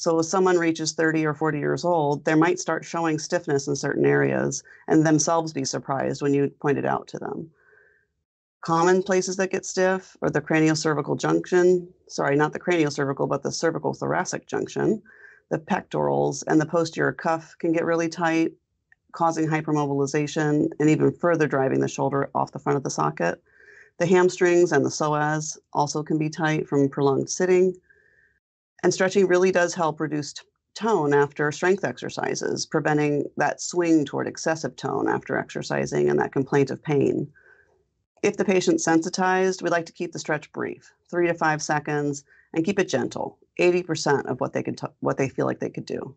So if someone reaches 30 or 40 years old, they might start showing stiffness in certain areas and themselves be surprised when you point it out to them. Common places that get stiff are the craniocervical junction, sorry, not the craniocervical, but the cervical thoracic junction. The pectorals and the posterior cuff can get really tight, causing hypermobilization and even further driving the shoulder off the front of the socket. The hamstrings and the psoas also can be tight from prolonged sitting. And stretching really does help reduce tone after strength exercises, preventing that swing toward excessive tone after exercising and that complaint of pain. If the patient's sensitized, we like to keep the stretch brief, 3 to 5 seconds, and keep it gentle, 80% of what they feel like they could do.